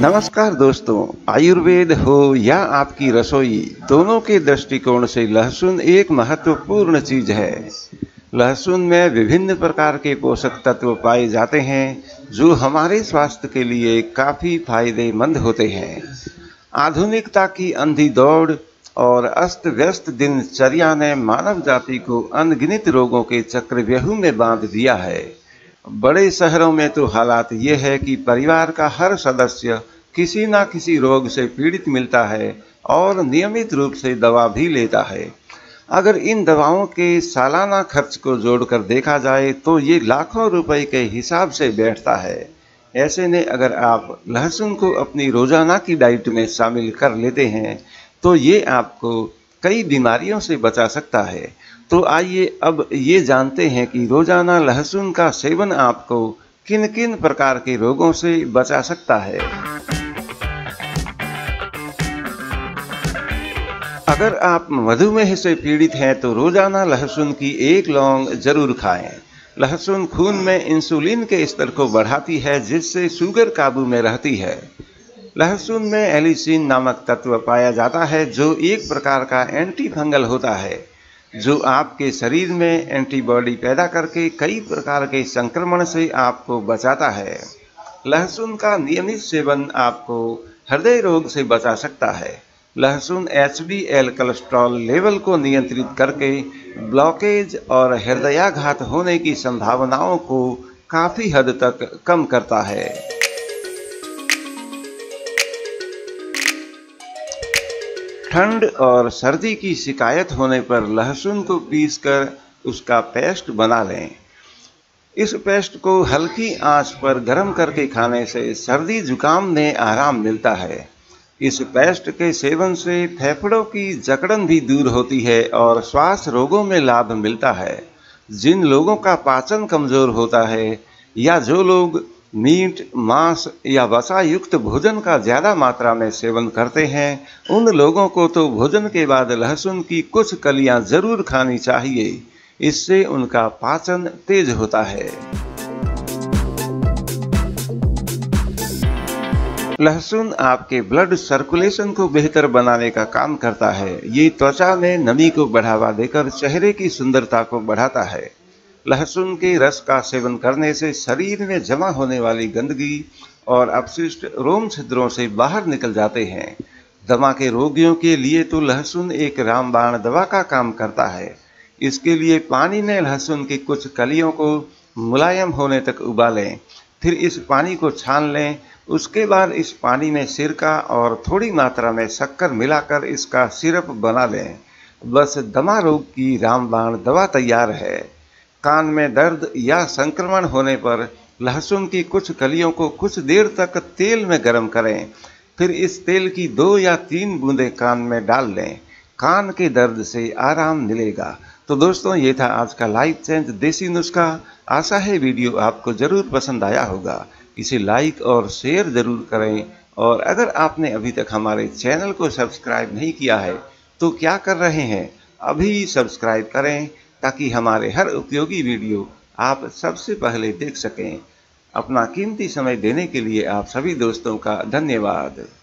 नमस्कार दोस्तों, आयुर्वेद हो या आपकी रसोई, दोनों के दृष्टिकोण से लहसुन एक महत्वपूर्ण चीज है। लहसुन में विभिन्न प्रकार के पोषक तत्व पाए जाते हैं जो हमारे स्वास्थ्य के लिए काफ़ी फायदेमंद होते हैं। आधुनिकता की अंधी दौड़ और अस्त व्यस्त दिनचर्या ने मानव जाति को अनगिनत रोगों के चक्रव्यूह में बांध दिया है। बड़े शहरों में तो हालात ये है कि परिवार का हर सदस्य किसी ना किसी रोग से पीड़ित मिलता है और नियमित रूप से दवा भी लेता है। अगर इन दवाओं के सालाना खर्च को जोड़कर देखा जाए तो ये लाखों रुपए के हिसाब से बैठता है। ऐसे में अगर आप लहसुन को अपनी रोज़ाना की डाइट में शामिल कर लेते हैं तो ये आपको कई बीमारियों से बचा सकता है। तो आइए अब ये जानते हैं कि रोज़ाना लहसुन का सेवन आपको किन किन प्रकार के रोगों से बचा सकता है। अगर आप मधुमेह से पीड़ित हैं तो रोज़ाना लहसुन की एक लौंग जरूर खाएं। लहसुन खून में इंसुलिन के स्तर को बढ़ाती है जिससे शुगर काबू में रहती है। लहसुन में एलिसिन नामक तत्व पाया जाता है जो एक प्रकार का एंटी फंगल होता है, जो आपके शरीर में एंटीबॉडी पैदा करके कई प्रकार के संक्रमण से आपको बचाता है। लहसुन का नियमित सेवन आपको हृदय रोग से बचा सकता है। लहसुन HDL कोलेस्ट्रॉल लेवल को नियंत्रित करके ब्लॉकेज और हृदयाघात होने की संभावनाओं को काफ़ी हद तक कम करता है। ठंड और सर्दी की शिकायत होने पर लहसुन को पीसकर उसका पेस्ट बना लें। इस पेस्ट को हल्की आंच पर गर्म करके खाने से सर्दी जुकाम में आराम मिलता है। इस पेस्ट के सेवन से फेफड़ों की जकड़न भी दूर होती है और श्वास रोगों में लाभ मिलता है। जिन लोगों का पाचन कमज़ोर होता है या जो लोग मीट, मांस या वसा युक्त भोजन का ज़्यादा मात्रा में सेवन करते हैं, उन लोगों को तो भोजन के बाद लहसुन की कुछ कलियां जरूर खानी चाहिए। इससे उनका पाचन तेज होता है। लहसुन आपके ब्लड सर्कुलेशन को बेहतर बनाने का काम करता है। ये त्वचा में नमी को बढ़ावा देकर चेहरे की सुंदरता को बढ़ाता है। लहसुन के रस का सेवन करने से शरीर में जमा होने वाली गंदगी और अपशिष्ट रोम छिद्रों से बाहर निकल जाते हैं। दमा के रोगियों के लिए तो लहसुन एक रामबाण दवा का काम करता है। इसके लिए पानी में लहसुन की कुछ कलियों को मुलायम होने तक उबालें, फिर इस पानी को छान लें। उसके बाद इस पानी में सिरका और थोड़ी मात्रा में शक्कर मिलाकर इसका सिरप बना लें। बस दमा रोग की रामबाण दवा तैयार है। कान में दर्द या संक्रमण होने पर लहसुन की कुछ कलियों को कुछ देर तक तेल में गर्म करें, फिर इस तेल की 2 या 3 बूंदें कान में डाल लें। कान के दर्द से आराम मिलेगा। तो दोस्तों, ये था आज का लाइफ चेंज देसी नुस्खा। आशा है वीडियो आपको ज़रूर पसंद आया होगा। इसे लाइक और शेयर ज़रूर करें। और अगर आपने अभी तक हमारे चैनल को सब्सक्राइब नहीं किया है तो क्या कर रहे हैं, अभी सब्सक्राइब करें ताकि हमारे हर उपयोगी वीडियो आप सबसे पहले देख सकें। अपना कीमती समय देने के लिए आप सभी दोस्तों का धन्यवाद।